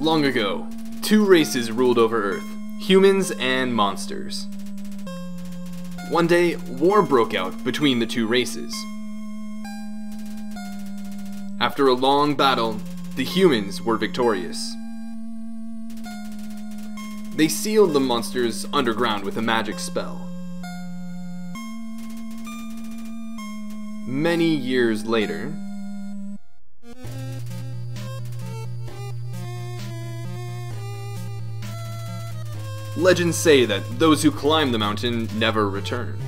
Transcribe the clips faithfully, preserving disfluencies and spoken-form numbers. long ago, two races ruled over Earth, humans and monsters. One day, war broke out between the two races. After a long battle, the humans were victorious. They sealed the monsters underground with a magic spell. Many years later, legends say that those who climb the mountain never return.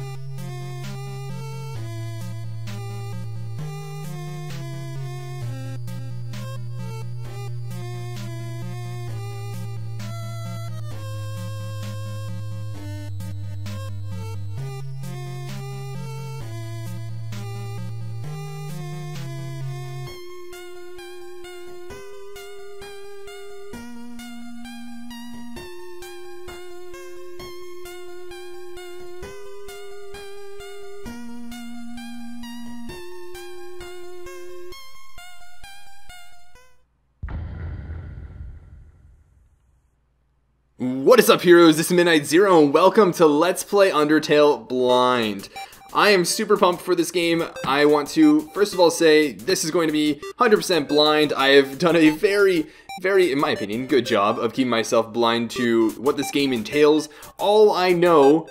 What is up, heroes? This is Midnite Zero, and welcome to Let's Play Undertale Blind. I am super pumped for this game. I want to, first of all, say this is going to be one hundred percent blind. I have done a very, very, in my opinion, good job of keeping myself blind to what this game entails. All I know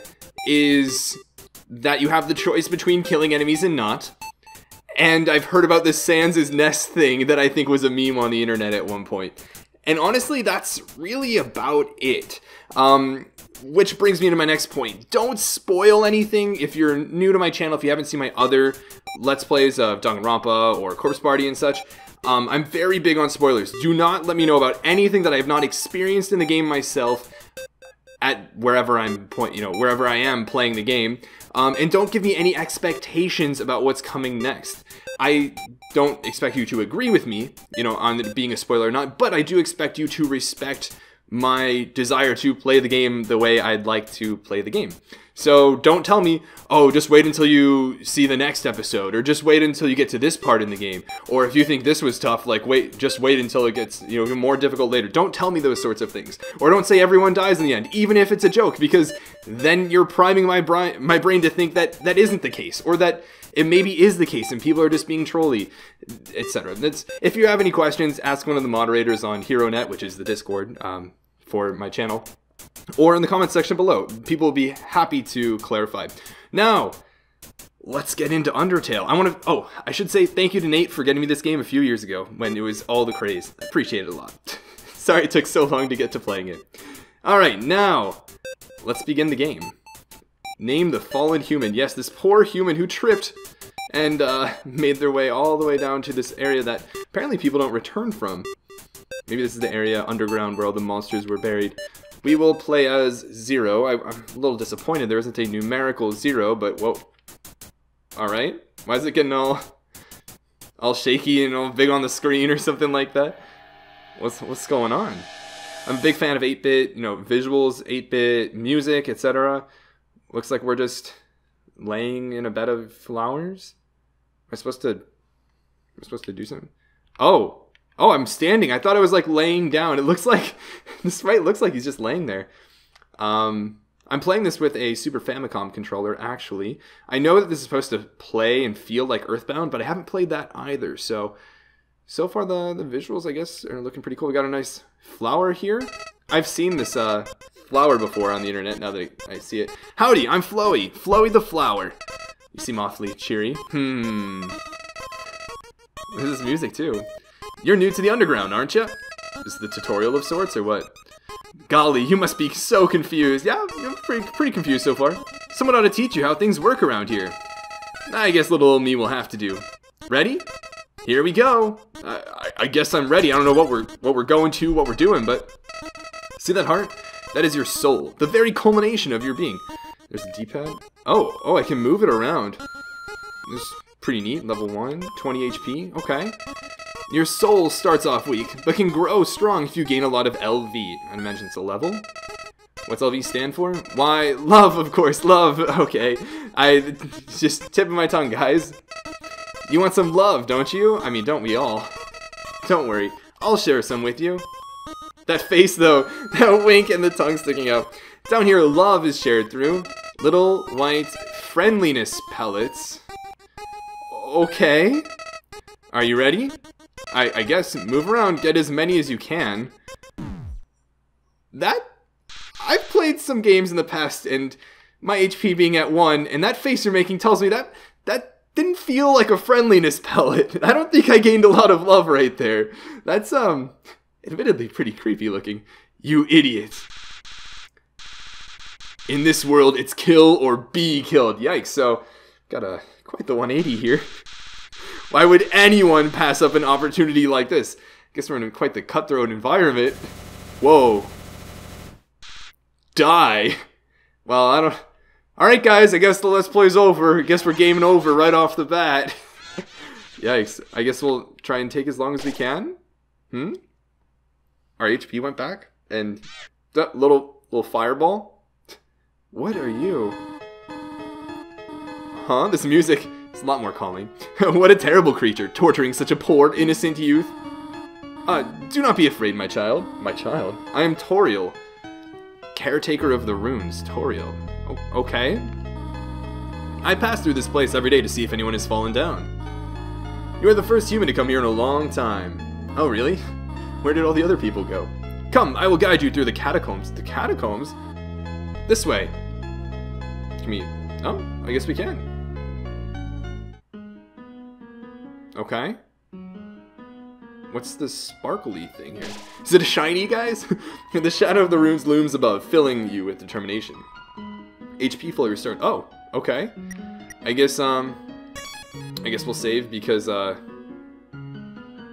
is that you have the choice between killing enemies and not. And I've heard about this Sans' Nest thing that I think was a meme on the internet at one point. And honestly, that's really about it. Um, which brings me to my next point. Don't spoil anything. If you're new to my channel, if you haven't seen my other Let's Plays of Danganronpa or Corpse Party and such, um, I'm very big on spoilers. Do not let me know about anything that I have not experienced in the game myself at wherever I'm point, you know, wherever I am playing the game. Um, and don't give me any expectations about what's coming next. I don't expect you to agree with me, you know, on it being a spoiler or not, but I do expect you to respect my desire to play the game the way I'd like to play the game. So don't tell me, oh, just wait until you see the next episode, or just wait until you get to this part in the game, or if you think this was tough, like wait, just wait until it gets, you know, more difficult later. Don't tell me those sorts of things, or don't say everyone dies in the end, even if it's a joke, because then you're priming my brain, my brain to think that that isn't the case, or that it maybe is the case and people are just being trolly, et cetera. If you have any questions, ask one of the moderators on HeroNet, which is the Discord um, for my channel, or in the comments section below. People will be happy to clarify. Now, let's get into Undertale. I want to, oh, I should say thank you to Nate for getting me this game a few years ago when it was all the craze. I appreciate it a lot. Sorry it took so long to get to playing it. Alright, now, let's begin the game. Name the fallen human. Yes, this poor human who tripped and uh, made their way all the way down to this area that apparently people don't return from. Maybe this is the area underground where all the monsters were buried. We will play as Zero. I, I'm a little disappointed there isn't a numerical zero, but whoa. Alright. Why is it getting all all shaky and all big on the screen or something like that? What's, what's going on? I'm a big fan of eight bit, you know, visuals, eight bit, music, et cetera. Looks like we're just laying in a bed of flowers. Am I supposed to, am I supposed to do something? Oh! Oh, I'm standing. I thought I was like laying down. It looks like this fight looks like he's just laying there. Um, I'm playing this with a Super Famicom controller, actually. I know that this is supposed to play and feel like Earthbound, but I haven't played that either. So, so far the the visuals, I guess, are looking pretty cool. We got a nice flower here. I've seen this uh, flower before on the internet. Now that I see it, howdy, I'm Flowey. Flowey the flower. You seem awfully cheery. Hmm. This is music too. You're new to the underground, aren't you? Is the tutorial of sorts, or what? Golly, you must be so confused. Yeah, I'm pretty, pretty confused so far. Someone ought to teach you how things work around here. I guess little old me will have to do. Ready? Here we go. I, I, I guess I'm ready. I don't know what we're what we're going to, what we're doing, but... See that heart? That is your soul. The very culmination of your being. There's a D-pad. Oh, oh, I can move it around. This is pretty neat. Level one, twenty H P. Okay. Your soul starts off weak, but can grow strong if you gain a lot of L V. I imagine it's a level. What's L V stand for? Why, love, of course, love. Okay, I just tipping my tongue, guys. You want some love, don't you? I mean, don't we all? Don't worry, I'll share some with you. That face though, that wink and the tongue sticking out. Down here, love is shared through little white friendliness pellets. Okay. Are you ready? I, I guess move around, get as many as you can. That... I've played some games in the past and my H P being at one, and that face you're making tells me that that didn't feel like a friendliness pellet. I don't think I gained a lot of love right there. That's, um, admittedly pretty creepy looking. You idiot. In this world, it's kill or be killed. Yikes, so got a quite the one eighty here. Why would anyone pass up an opportunity like this? Guess we're in quite the cutthroat environment. Whoa. Die. Well, I don't... Alright guys, I guess the Let's Play's over. I guess we're gaming over right off the bat. Yikes. I guess we'll try and take as long as we can? Hmm? Our H P went back? And... that little... little fireball? What are you? Huh? This music... it's a lot more calming. What a terrible creature, torturing such a poor, innocent youth. Uh, do not be afraid, my child. My child? I am Toriel. Caretaker of the runes, Toriel. O okay. I pass through this place every day to see if anyone has fallen down. You are the first human to come here in a long time. Oh, really? Where did all the other people go? Come, I will guide you through the catacombs. The catacombs? This way. Can we... oh, I guess we can. Okay. What's this sparkly thing here? Is it a shiny, guys? The shadow of the runes looms above, filling you with determination. H P fully restored. Oh, okay. I guess, um... I guess we'll save because, uh...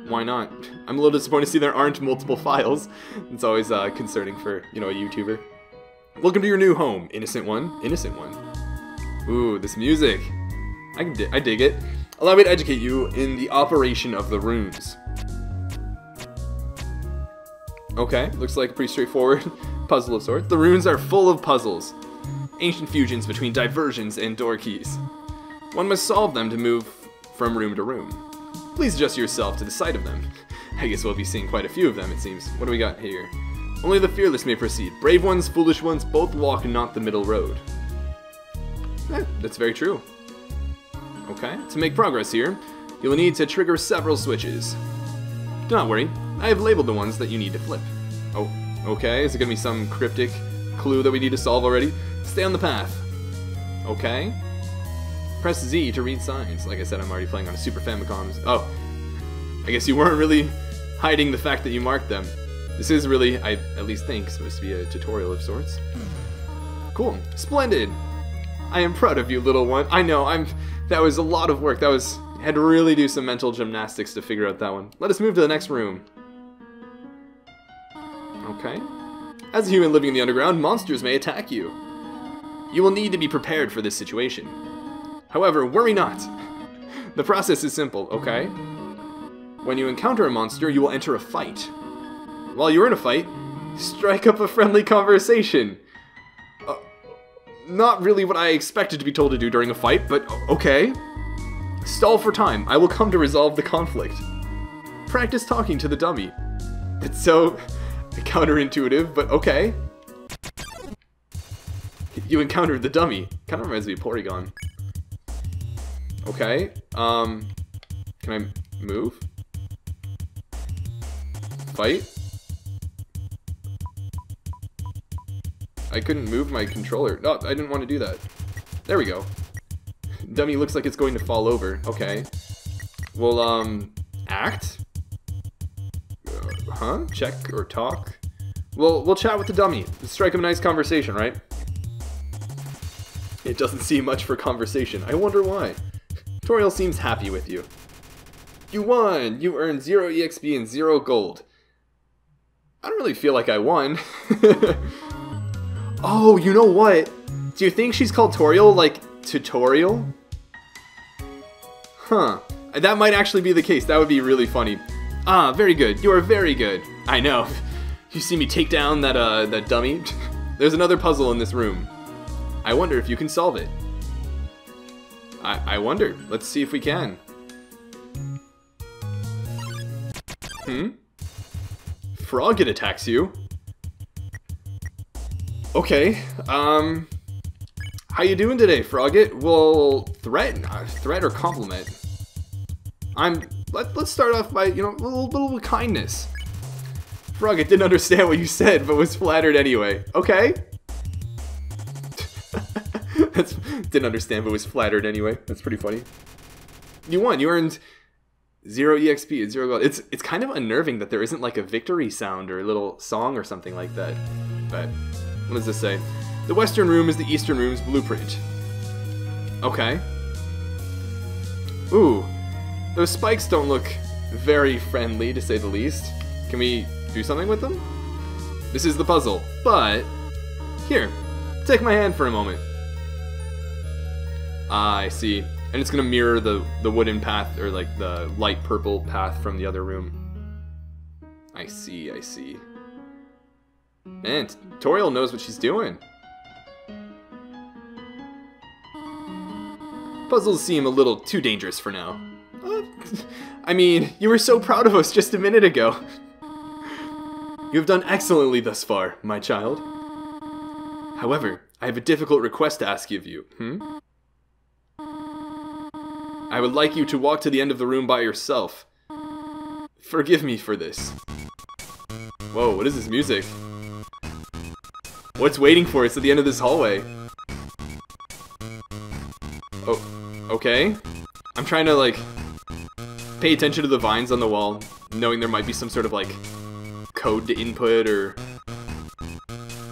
why not? I'm a little disappointed to see there aren't multiple files. It's always, uh, concerning for, you know, a YouTuber. Welcome to your new home, innocent one. Innocent one. Ooh, this music. I, can di I dig it. Allow me to educate you in the operation of the runes. Okay, looks like a pretty straightforward puzzle of sorts. The runes are full of puzzles. Ancient fusions between diversions and door keys. One must solve them to move from room to room. Please adjust yourself to the sight of them. I guess we'll be seeing quite a few of them, it seems. What do we got here? Only the fearless may proceed. Brave ones, foolish ones, both walk not the middle road. Eh, that's very true. Okay, to make progress here, you'll need to trigger several switches. Do not worry, I have labeled the ones that you need to flip. Oh, okay, is it gonna be some cryptic clue that we need to solve already? Stay on the path. Okay. Press Z to read signs. Like I said, I'm already playing on a Super Famicom. Oh, I guess you weren't really hiding the fact that you marked them. This is really, I at least think, supposed to be a tutorial of sorts. Cool, splendid. I am proud of you, little one. I know, I'm... that was a lot of work. That was... I had to really do some mental gymnastics to figure out that one. Let us move to the next room. Okay. As a human living in the underground, monsters may attack you. You will need to be prepared for this situation. However, worry not. The process is simple, okay? When you encounter a monster, you will enter a fight. While you're in a fight, strike up a friendly conversation. Not really what I expected to be told to do during a fight, but okay. Stall for time. I will come to resolve the conflict. Practice talking to the dummy. It's so counterintuitive, but okay. You encountered the dummy. Kind of reminds me of Porygon. Okay. Um, can I move? Fight? I couldn't move my controller. No, I didn't want to do that. There we go. Dummy looks like it's going to fall over. Okay. Well, um, act? Uh, huh? Check or talk? Well, we'll chat with the dummy. Let's strike up a nice conversation, right? It doesn't seem much for conversation. I wonder why. Toriel seems happy with you. You won! You earned zero E X P and zero gold. I don't really feel like I won. Oh, you know what? Do you think she's called Toriel, like, tutorial? Huh. That might actually be the case. That would be really funny. Ah, very good. You are very good. I know. You see me take down that, uh, that dummy? There's another puzzle in this room. I wonder if you can solve it. I, I wonder. Let's see if we can. Hmm? Frog, it attacks you. Okay, um... how you doing today, Frogget? Well, threat, uh, threat or compliment? I'm... Let, let's start off by, you know, a little, little kindness. Frogget didn't understand what you said, but was flattered anyway. Okay. That's, didn't understand, but was flattered anyway. That's pretty funny. You won. You earned zero E X P and zero gold. It's, it's kind of unnerving that there isn't, like, a victory sound or a little song or something like that. But what does this say? The Western Room is the Eastern Room's blueprint. Okay. Ooh. Those spikes don't look very friendly, to say the least. Can we do something with them? This is the puzzle, but... Here, take my hand for a moment. Ah, I see. And it's gonna mirror the, the wooden path, or like the light purple path from the other room. I see, I see. Man, Toriel knows what she's doing. Puzzles seem a little too dangerous for now. I mean, you were so proud of us just a minute ago. You have done excellently thus far, my child. However, I have a difficult request to ask of you, hmm? I would like you to walk to the end of the room by yourself. Forgive me for this. Whoa, what is this music? What's waiting for us at the end of this hallway? Oh, okay. I'm trying to, like, pay attention to the vines on the wall, knowing there might be some sort of, like, code to input or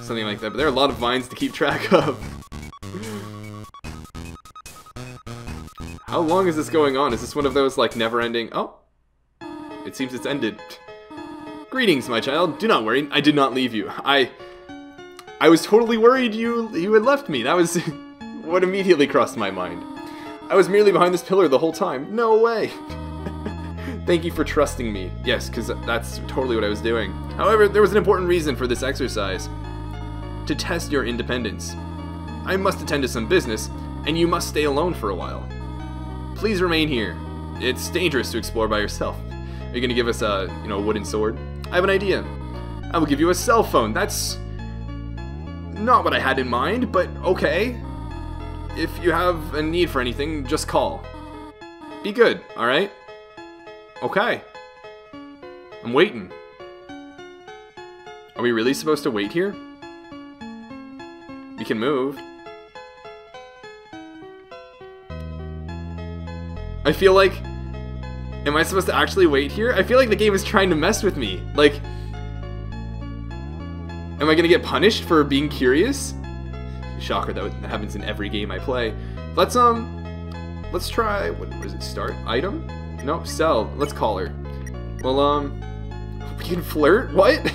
something like that. But there are a lot of vines to keep track of. How long is this going on? Is this one of those, like, never-ending... Oh, it seems it's ended. Greetings, my child. Do not worry. I did not leave you. I... I was totally worried you, you had left me. That was... what immediately crossed my mind. I was merely behind this pillar the whole time. No way! Thank you for trusting me. Yes, because that's totally what I was doing. However, there was an important reason for this exercise. To test your independence. I must attend to some business, and you must stay alone for a while. Please remain here. It's dangerous to explore by yourself. Are you going to give us a, you know, wooden sword? I have an idea. I will give you a cell phone. That's not what I had in mind, but okay. If you have a need for anything, just call. Be good, alright? Okay. I'm waiting. Are we really supposed to wait here? We can move. I feel like... am I supposed to actually wait here? I feel like the game is trying to mess with me. Like... am I gonna get punished for being curious? Shocker, that happens in every game I play. Let's, um, let's try, what, what is it, start? Item? Nope, sell. Let's call her. Well, um, we can flirt? What?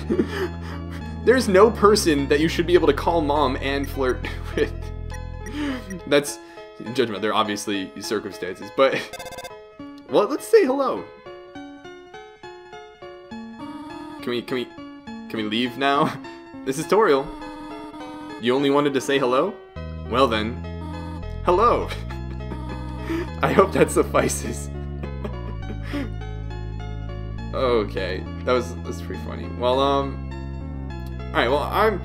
There's no person that you should be able to call mom and flirt with. That's, in judgment, there are obviously circumstances, but, well, let's say hello. Can we, can we, can we leave now? This is Toriel. You only wanted to say hello? Well then, hello! I hope that suffices. Okay, that was, that's pretty funny. Well, um... alright, well, I'm...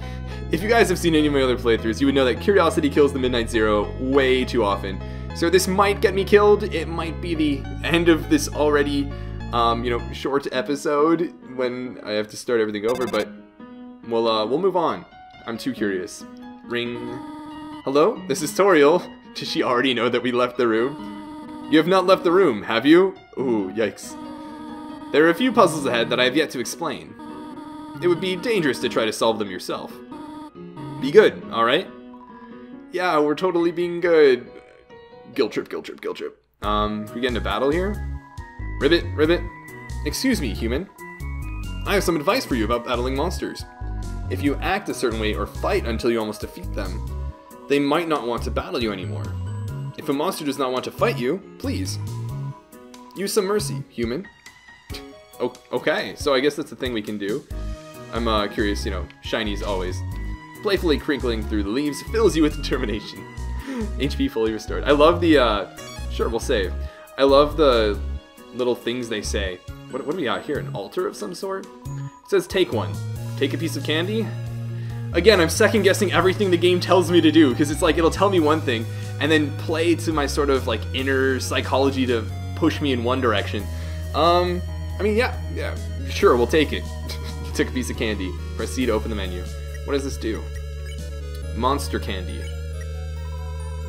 if you guys have seen any of my other playthroughs, you would know that curiosity kills the Midnite Zero way too often. So this might get me killed, it might be the end of this already, um, you know, short episode when I have to start everything over, but we'll, uh, we'll move on. I'm too curious. Ring. Hello? This is Toriel. Does she already know that we left the room? You have not left the room, have you? Ooh, yikes. There are a few puzzles ahead that I have yet to explain. It would be dangerous to try to solve them yourself. Be good, alright? Yeah, we're totally being good. Guilt trip, guilt trip, guilt trip. Um, we get into battle here? Ribbit, ribbit. Excuse me, human. I have some advice for you about battling monsters. If you act a certain way or fight until you almost defeat them, they might not want to battle you anymore. If a monster does not want to fight you, please. Use some mercy, human. O okay, so I guess that's the thing we can do. I'm uh, curious, you know, shinies always. Playfully crinkling through the leaves fills you with determination. H P fully restored. I love the, uh, sure, we'll save. I love the little things they say. What, what do we got here? An altar of some sort? It says take one. Take a piece of candy? Again, I'm second guessing everything the game tells me to do, because it's like, it'll tell me one thing, and then play to my sort of like inner psychology to push me in one direction. Um, I mean, yeah, yeah, sure, we'll take it. Took a piece of candy. Press C to open the menu. What does this do? Monster candy.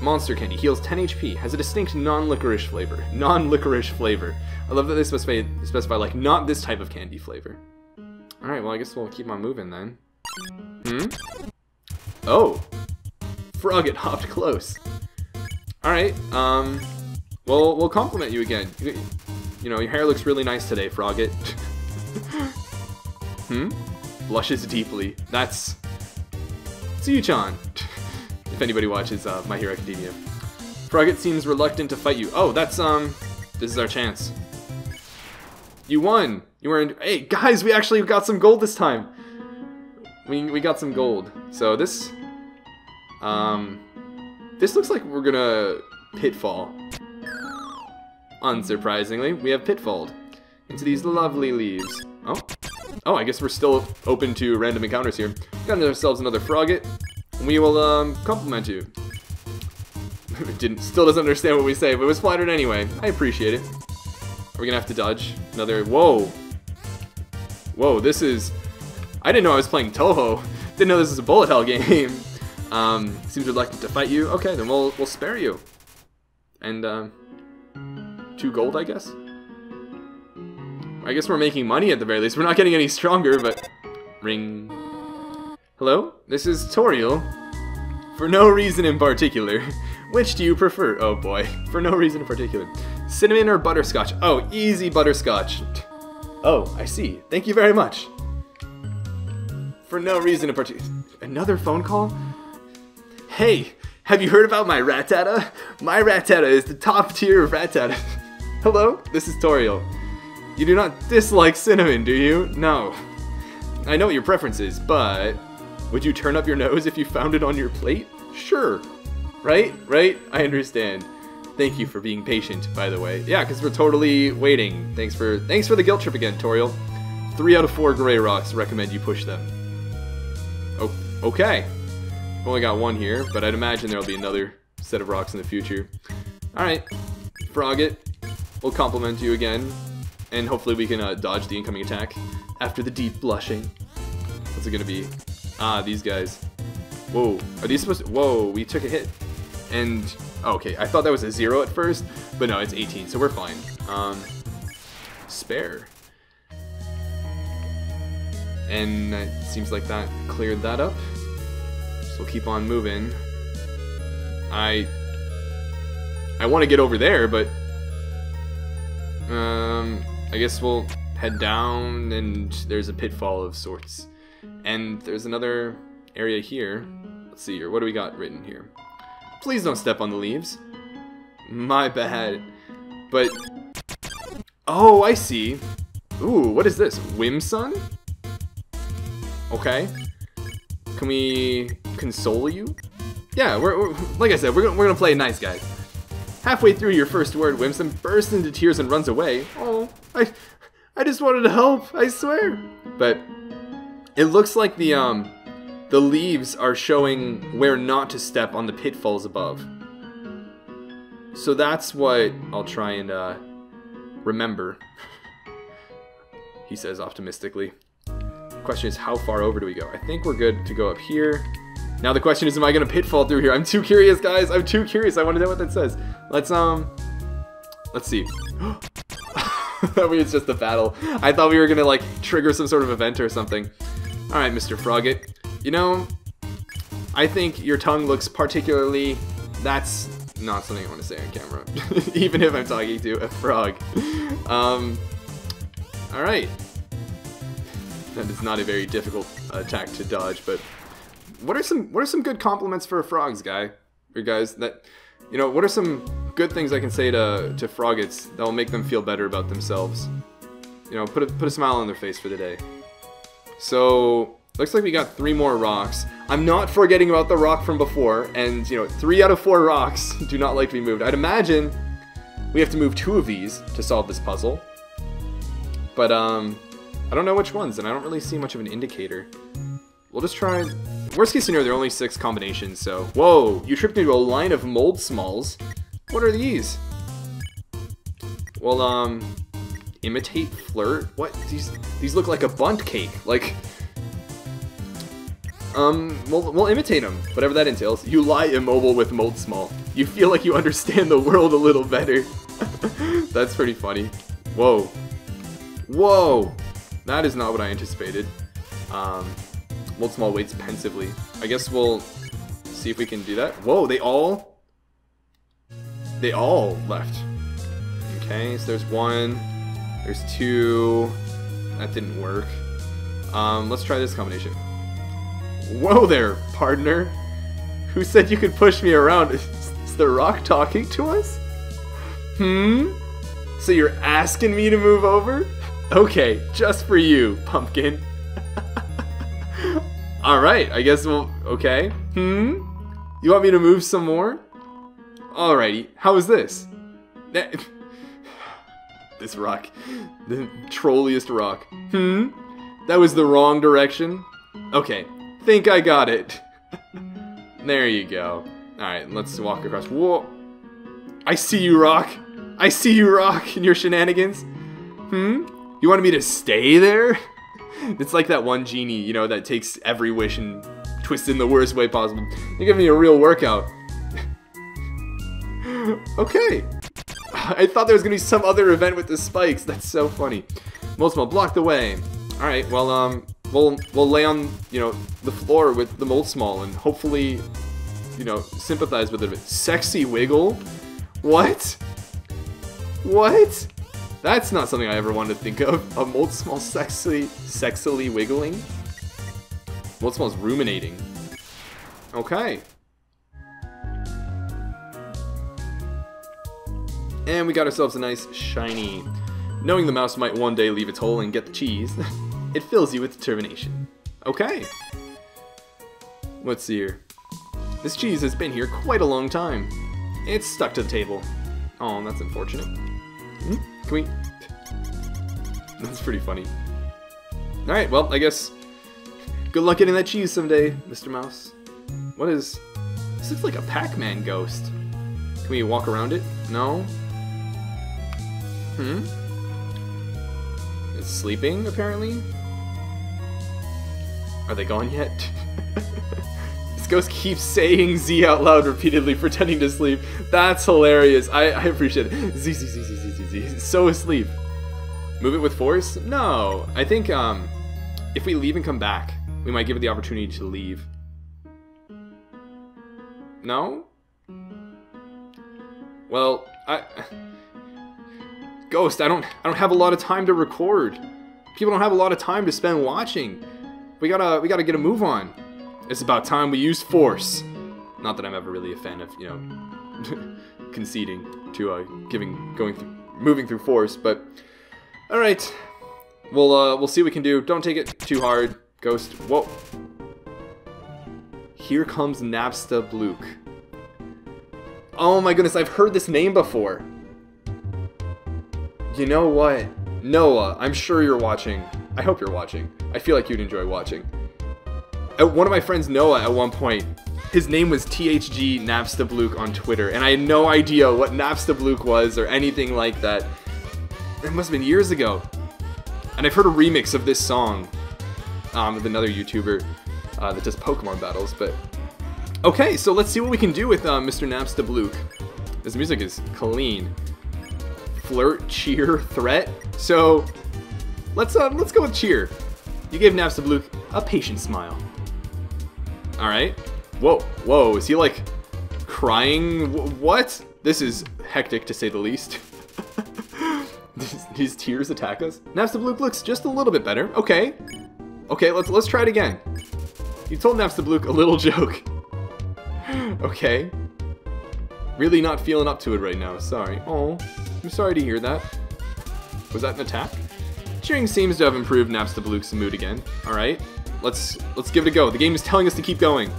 Monster candy heals ten H P, has a distinct non-licorice flavor. Non-licorice flavor. I love that they specify, specify, like, not this type of candy flavor. Alright, well, I guess we'll keep on moving then. Hmm? Oh! Frog, it hopped close. Alright, um... Well, we'll compliment you again. You know, your hair looks really nice today, Frogget. Hmm? Blushes deeply. That's... Tsuyu-chan! If anybody watches uh, My Hero Academia. Frogget seems reluctant to fight you. Oh, that's, um... This is our chance. You won! You earned... Hey, guys, we actually got some gold this time! We, we got some gold. So this... Um... This looks like we're gonna... Pitfall. Unsurprisingly, we have pitfalled into these lovely leaves. Oh, oh! I guess we're still open to random encounters here. Got ourselves another Frogget. We will um, compliment you. Didn't, still doesn't understand what we say, but was flattered anyway. I appreciate it. Are we gonna have to dodge another? Whoa! Whoa! This is. I didn't know I was playing Touhou. Didn't know this was a bullet hell game. um, seems reluctant to fight you. Okay, then we'll we'll spare you. And. Um, Two gold, I guess? I guess we're making money at the very least. We're not getting any stronger, but... Ring. Hello? This is Toriel. For no reason in particular. Which do you prefer? Oh boy. For no reason in particular. Cinnamon or butterscotch? Oh, easy butterscotch. Oh, I see. Thank you very much. For no reason in particular. Another phone call? Hey! Have you heard about my Rattata? My Rattata is the top tier of Rattata. Hello, this is Toriel. You do not dislike cinnamon, do you? No. I know what your preference is, but... Would you turn up your nose if you found it on your plate? Sure. Right? Right? I understand. Thank you for being patient, by the way. Yeah, because we're totally waiting. Thanks for thanks for the guilt trip again, Toriel. Three out of four gray rocks recommend you push them. Oh, okay. I've only got one here, but I'd imagine there'll be another set of rocks in the future. Alright, Frogget. We'll compliment you again, and hopefully we can uh, dodge the incoming attack after the deep blushing. What's it gonna be? Ah, these guys. Whoa, are these supposed to... Whoa, we took a hit. And, oh, okay, I thought that was a zero at first, but no, it's eighteen, so we're fine. Um, spare. And it seems like that cleared that up. We'll keep on moving. I... I want to get over there, but... Um... I guess we'll head down, and there's a pitfall of sorts. And there's another area here. Let's see here. What do we got written here? Please don't step on the leaves. My bad. But... Oh, I see. Ooh, what is this? Whimsun? Okay. Can we... console you? Yeah, we're, we're like I said, we're, we're gonna play nice guys. Halfway through your first word, Whimsun bursts into tears and runs away. Oh, I, I just wanted to help, I swear. But it looks like the um, the leaves are showing where not to step on the pitfalls above. So that's what I'll try and uh, remember. He says optimistically. The question is, how far over do we go? I think we're good to go up here. Now the question is, am I gonna pitfall through here? I'm too curious, guys. I'm too curious. I want to know what that says. Let's um, let's see. That was just a battle. I thought we were gonna like trigger some sort of event or something. All right, Mister Frogget. You know, I think your tongue looks particularly. That's not something I want to say on camera, even if I'm talking to a frog. Um, all right. That is not a very difficult attack to dodge, but. What are some what are some good compliments for frogs, guy? Or guys that you know, what are some good things I can say to to froggets that will make them feel better about themselves? You know, put a put a smile on their face for the day. So, looks like we got three more rocks. I'm not forgetting about the rock from before, and you know, three out of four rocks do not like to be moved. I'd imagine we have to move two of these to solve this puzzle. But um I don't know which ones, and I don't really see much of an indicator. We'll just try... Worst case scenario, there are only six combinations, so... Whoa! You tripped into a line of Mold Smalls? What are these? Well, um... imitate flirt? What? These these look like a bundt cake. Like... Um, we'll, we'll imitate them, whatever that entails. You lie immobile with Mold Small. You feel like you understand the world a little better. That's pretty funny. Whoa. Whoa! That is not what I anticipated. Um... Mold Small waits pensively. I guess we'll see if we can do that. Whoa, they all... They all left. Okay, so there's one. There's two. That didn't work. Um, let's try this combination. Whoa there, partner. Who said you could push me around? Is the rock talking to us? Hmm? So you're asking me to move over? Okay, just for you, pumpkin. Alright, I guess we'll... Okay. Hmm? You want me to move some more? Alrighty. How is this? That, this rock. The trolliest rock. Hmm? That was the wrong direction? Okay. Think I got it. There you go. Alright, let's walk across. Whoa! I see you, rock! I see you, rock, and your shenanigans. Hmm? You wanted me to stay there? It's like that one genie, you know, that takes every wish and twists it in the worst way possible. You're giving me a real workout. Okay. I thought there was going to be some other event with the spikes. That's so funny. Mold Small, block the way. All right, well, um, we'll, we'll lay on, you know, the floor with the Mold Small and hopefully, you know, sympathize with it. Sexy wiggle? What? What? That's not something I ever wanted to think of. A Mold Small sexily, sexily wiggling. Mold Small's ruminating. Okay. And we got ourselves a nice shiny. Knowing the mouse might one day leave its hole and get the cheese, it fills you with determination. Okay. Let's see here. This cheese has been here quite a long time. It's stuck to the table. Oh, that's unfortunate. Mm-hmm. Can we... That's pretty funny. Alright, well, I guess... Good luck getting that cheese someday, Mister Mouse. What is... This looks like a Pac-Man ghost. Can we walk around it? No? Hmm? It's sleeping, apparently? Are they gone yet? This ghost keeps saying Z out loud repeatedly, pretending to sleep. That's hilarious. I, I appreciate it. Z, Z, Z, Z, Z. He's so asleep. Move it with force? No. I think um, if we leave and come back, we might give it the opportunity to leave. No? Well, I... Ghost, I don't, I don't have a lot of time to record. People don't have a lot of time to spend watching. We gotta, we gotta get a move on. It's about time we use force. Not that I'm ever really a fan of, you know, conceding to uh, giving, going through. moving through force, but all right, we'll uh, we'll see what we can do. Don't take it too hard, Ghost. Whoa! Here comes Napstablook. Oh my goodness, I've heard this name before. You know what, Noah? I'm sure you're watching. I hope you're watching. I feel like you'd enjoy watching. At one of my friends, Noah, at one point, his name was T H G Napstablook on Twitter, and I had no idea what Napstablook was or anything like that. It must have been years ago. And I've heard a remix of this song um, with another YouTuber uh, that does Pokemon battles, but... Okay, so let's see what we can do with uh, Mister Napstablook. His music is clean. Flirt, cheer, threat. So, let's, uh, let's go with cheer. You gave Napstablook a patient smile. Alright. Whoa, whoa, is he like crying? What? This is hectic to say the least. These, these tears attack us. Napstablook looks just a little bit better. Okay. Okay, let's let's try it again. You told Napstablook a little joke. Okay. Really not feeling up to it right now, sorry. Oh, I'm sorry to hear that. Was that an attack? Cheering seems to have improved Napstablook's mood again. Alright. Let's let's give it a go. The game is telling us to keep going.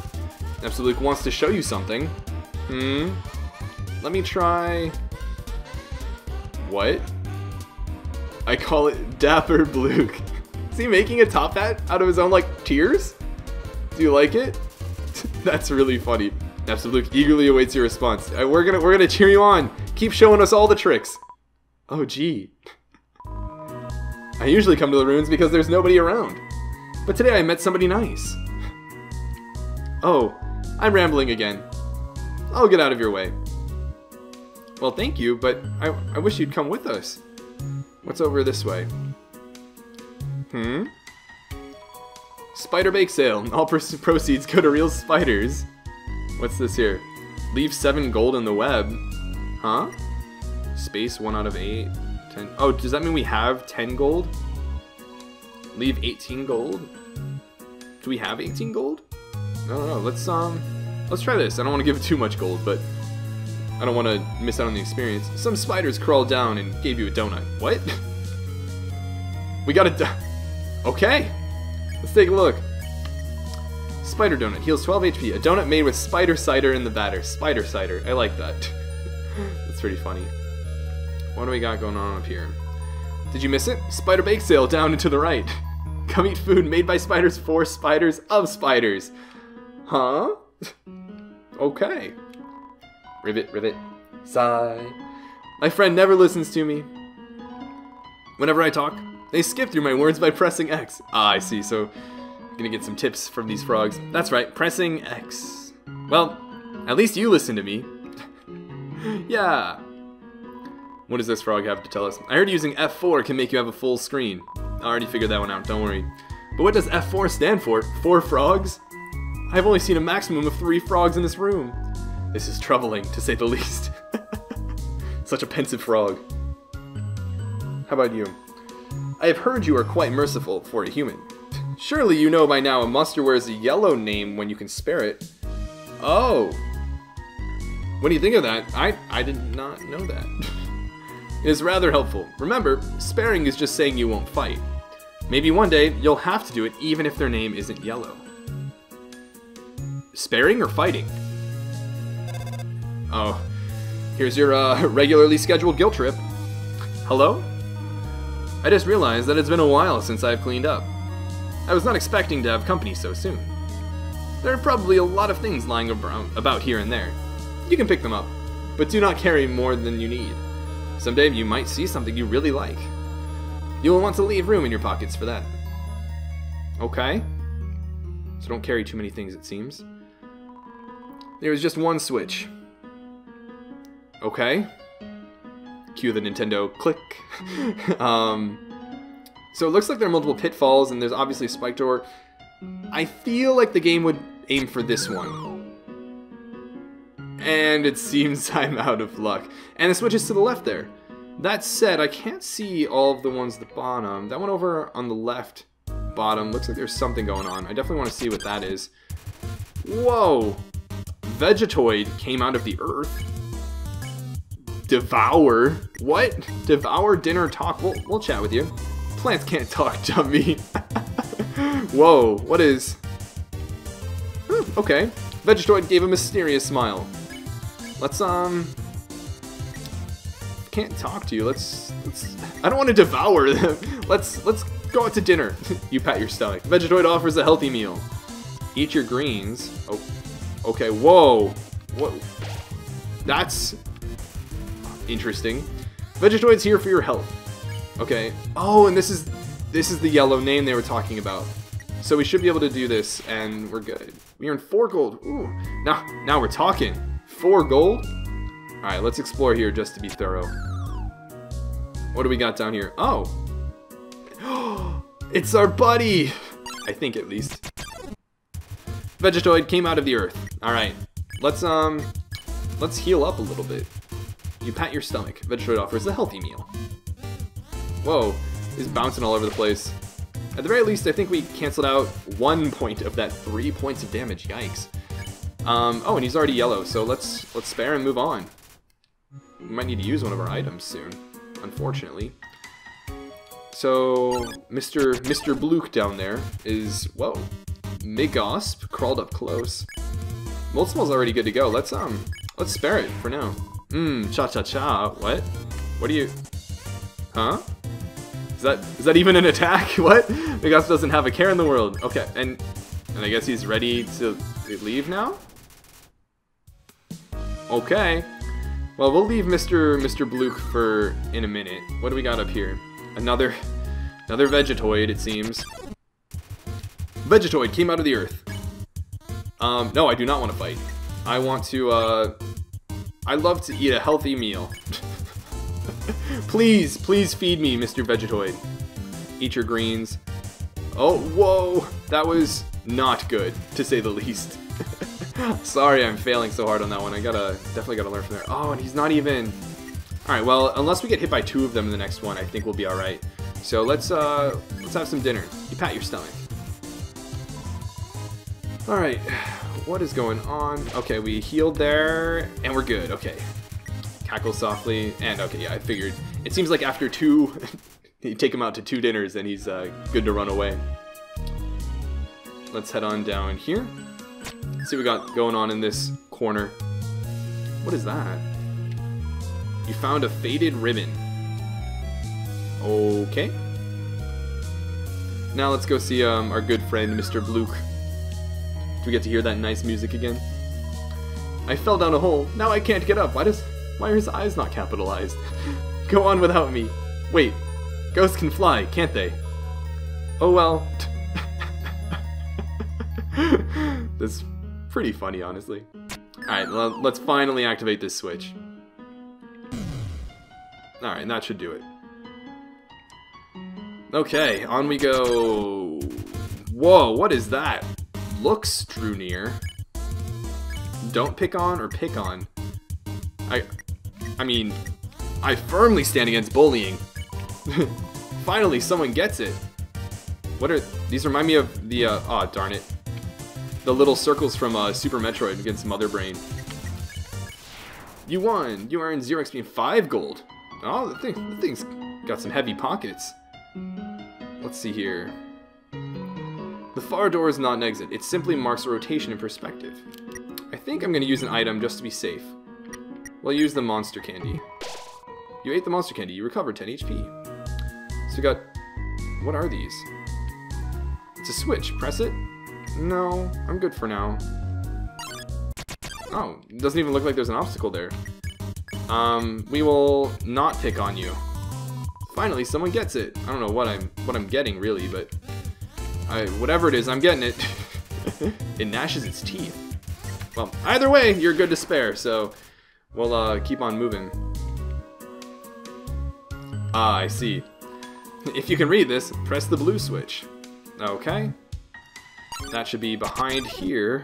Napstablook wants to show you something. Hmm. Let me try... What? I call it DapperBluke. he making a top hat out of his own, like, tears? Do you like it? That's really funny. Napstablook eagerly awaits your response. Uh, we're gonna, we're gonna cheer you on. Keep showing us all the tricks. Oh, gee. I usually come to the ruins because there's nobody around. But today I met somebody nice. Oh, I'm rambling again. I'll get out of your way. Well, thank you, but I, I wish you'd come with us. What's over this way? Hmm? Spider bake sale. All proceeds go to real spiders. What's this here? Leave seven gold in the web. Huh? Space one out of eight. ten. Oh, does that mean we have ten gold? Leave eighteen gold? Do we have eighteen gold? I don't know. Let's, um, let's try this. I don't want to give too much gold, but I don't want to miss out on the experience. Some spiders crawled down and gave you a donut. What? We got a donut. Okay. Let's take a look. Spider donut. Heals twelve H P. A donut made with spider cider in the batter. Spider cider. I like that. That's pretty funny. What do we got going on up here? Did you miss it? Spider bake sale down and to the right. Come eat food made by spiders for spiders of spiders. Huh? Okay. Rivet, rivet. Sigh. My friend never listens to me. Whenever I talk, they skip through my words by pressing X. Ah, I see, so I'm gonna get some tips from these frogs. That's right, pressing X. Well, at least you listen to me. Yeah. What does this frog have to tell us? I heard using F four can make you have a full screen. I already figured that one out, don't worry. But what does F four stand for? Four frogs? I've only seen a maximum of three frogs in this room. This is troubling, to say the least. Such a pensive frog. How about you? I have heard you are quite merciful for a human. Surely you know by now a monster wears a yellow name when you can spare it. Oh! What do you think of that? I, I did not know that. It is rather helpful. Remember, sparing is just saying you won't fight. Maybe one day you'll have to do it even if their name isn't yellow. Sparing or fighting? Oh, here's your uh, regularly scheduled guilt trip. Hello? I just realized that it's been a while since I've cleaned up. I was not expecting to have company so soon. There are probably a lot of things lying about here and there. You can pick them up, but do not carry more than you need. Someday you might see something you really like. You will want to leave room in your pockets for that. Okay. So don't carry too many things, it seems. There is just one switch. Okay. Cue the Nintendo click. um, so it looks like there are multiple pitfalls, and there's obviously a spike door. I feel like the game would aim for this one. And it seems I'm out of luck. And the switch is to the left there. That said, I can't see all of the ones at the bottom. That one over on the left bottom looks like there's something going on. I definitely want to see what that is. Whoa! Vegetoid came out of the earth. Devour? What? Devour, dinner, talk? We'll, we'll chat with you. Plants can't talk, dummy. Whoa, what is... Hmm, okay. Vegetoid gave a mysterious smile. Let's, um... Can't talk to you. Let's... let's... I don't want to devour them. Let's, let's go out to dinner. You pat your stomach. Vegetoid offers a healthy meal. Eat your greens. Oh, okay. Whoa. Whoa. That's... interesting. Vegetoid's here for your health. Okay. Oh, and this is this is the yellow name they were talking about. So we should be able to do this, and we're good. We earned four gold. Ooh. Now, now we're talking. Four gold? All right, let's explore here just to be thorough. What do we got down here? Oh. It's our buddy. I think, at least. Vegetoid came out of the earth. All right. Let's, um, let's heal up a little bit. You pat your stomach. Vegetoid offers a healthy meal. Whoa, it's bouncing all over the place. At the very least, I think we canceled out one point of that three points of damage. Yikes. Um, oh, and he's already yellow, so let's let's spare and move on. We might need to use one of our items soon, unfortunately. So, Mister Mister Blook down there is... whoa. Migosp crawled up close. Mold Small's already good to go. Let's, um, let's spare it for now. Mmm, cha-cha-cha, what? What do you... huh? Is that is that even an attack? What? Migosp doesn't have a care in the world. Okay, and and I guess he's ready to leave now? Okay. Well, we'll leave Mister Mister Blook for in a minute. What do we got up here? Another another Vegetoid, it seems. Vegetoid came out of the earth. Um, no, I do not want to fight. I want to, uh... I love to eat a healthy meal. Please, please feed me, Mister Vegetoid. Eat your greens. Oh, whoa! That was not good, to say the least. Sorry I'm failing so hard on that one. I gotta, definitely gotta learn from there. Oh, and he's not even... Alright, well, unless we get hit by two of them in the next one, I think we'll be alright. So let's, uh, let's have some dinner. You pat your stomach. Alright, what is going on? Okay, we healed there, and we're good, okay. Cackle softly, and okay, yeah, I figured. It seems like after two, you take him out to two dinners, and he's uh, good to run away. Let's head on down here. Let's see what we got going on in this corner. What is that? You found a faded ribbon. Okay. Now let's go see um, our good friend, Mister Blook. Do we get to hear that nice music again? I fell down a hole. Now I can't get up. Why does... Why are his eyes not capitalized? Go on without me. Wait. Ghosts can fly, can't they? Oh well. That's pretty funny, honestly. Alright, well, let's finally activate this switch. Alright, that should do it. Okay, on we go. Whoa, what is that? Looks drew near. Don't pick on or pick on. I I mean, I firmly stand against bullying. Finally, someone gets it. What are these? Remind me of the uh oh darn it. The little circles from uh, Super Metroid against Mother Brain. You won! You earned zero X P and five gold. Oh, the thing the thing's got some heavy pockets. Let's see here. The far door is not an exit. It simply marks a rotation in perspective. I think I'm going to use an item just to be safe. We'll use the monster candy. You ate the monster candy. You recovered ten H P. So we got... What are these? It's a switch. Press it. No, I'm good for now. Oh, it doesn't even look like there's an obstacle there. Um, we will not pick on you. Finally, someone gets it. I don't know what I'm what I'm getting really, but... I, whatever it is, I'm getting it. It gnashes its teeth. Well, either way, you're good to spare, so we'll uh, keep on moving. Ah, I see. If you can read this, press the blue switch. Okay. That should be behind here.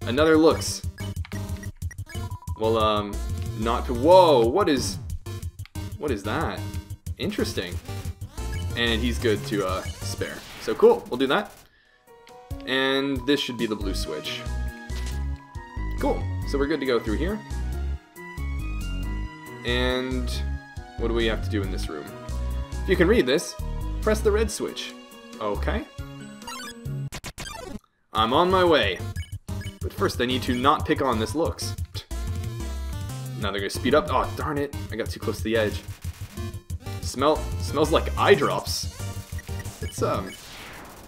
Another looks. Well, um, not... Whoa, what is... What is that? Interesting. And he's good to uh, spare. So cool, we'll do that. And this should be the blue switch. Cool, so we're good to go through here. And what do we have to do in this room? If you can read this, press the red switch. Okay. I'm on my way. But first I need to not pick on this looks. Now they're gonna speed up. Oh, darn it, I got too close to the edge. Smell, smells like eye drops. It's, um...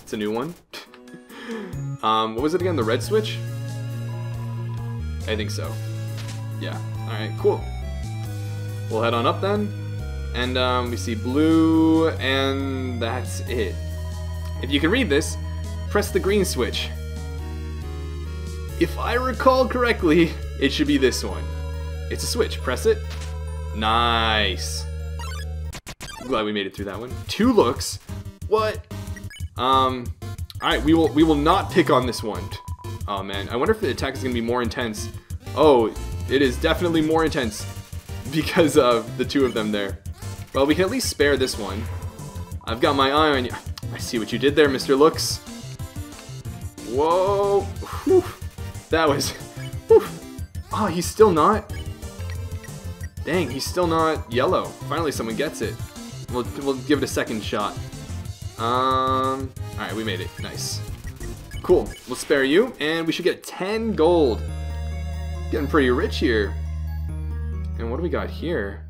It's a new one. um, what was it again? The red switch? I think so. Yeah. Alright, cool. We'll head on up then. And um, we see blue, and that's it. If you can read this, press the green switch. If I recall correctly, it should be this one. It's a switch. Press it. Nice. I'm glad we made it through that one. Two looks. What? Um, alright, we will we will not pick on this one. Oh man, I wonder if the attack is going to be more intense. Oh, it is definitely more intense because of the two of them there. Well, we can at least spare this one. I've got my eye on you. I see what you did there, Mister Looks. Whoa. Whew. That was... Whew. Oh, he's still not... Dang, he's still not yellow. Finally someone gets it. We'll, we'll give it a second shot. Um, alright, we made it. Nice. Cool. We'll spare you, and we should get ten gold. Getting pretty rich here. And what do we got here?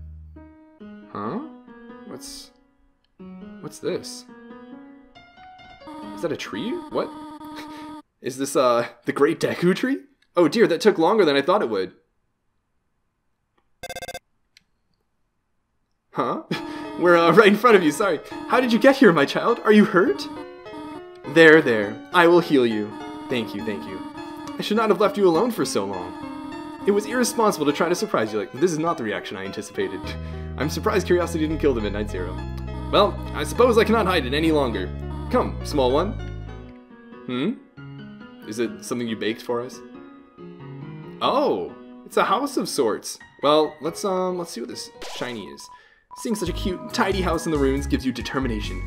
Huh? What's... What's this? Is that a tree? What? Is this, uh, the Great Deku Tree? Oh dear, that took longer than I thought it would. Huh? We're, uh, right in front of you, sorry. How did you get here, my child? Are you hurt? There, there. I will heal you. Thank you, thank you. I should not have left you alone for so long. It was irresponsible to try to surprise you like this. Is not the reaction I anticipated. I'm surprised curiosity didn't kill the Midnite Zero. Well, I suppose I cannot hide it any longer. Come, small one. Hmm? Is it something you baked for us? Oh, it's a house of sorts. Well, let's um, let's see what this shiny is. Seeing such a cute, tidy house in the ruins gives you determination.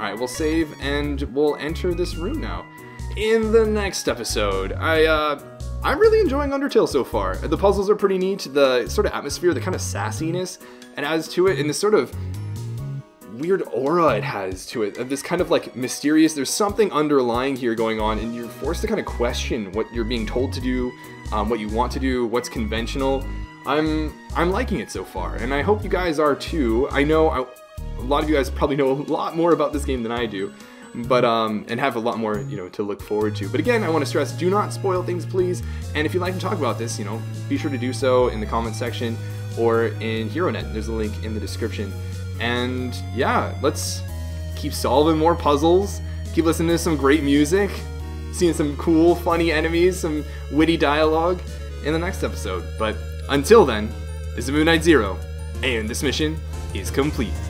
All right, we'll save and we'll enter this room now. In the next episode, I, uh, I'm really enjoying Undertale so far. The puzzles are pretty neat, the sort of atmosphere, the kind of sassiness it adds to it, and this sort of weird aura it has to it, this kind of like mysterious, there's something underlying here going on, and you're forced to kind of question what you're being told to do, um, what you want to do, what's conventional. I'm, I'm liking it so far, and I hope you guys are too. I know I, a lot of you guys probably know a lot more about this game than I do. But, um, and have a lot more, you know, to look forward to. But again, I want to stress, do not spoil things, please. And if you'd like to talk about this, you know, be sure to do so in the comment section or in HeroNet. There's a link in the description. And yeah, let's keep solving more puzzles, keep listening to some great music, seeing some cool, funny enemies, some witty dialogue in the next episode. But until then, this is Midnite Zero, and this mission is complete.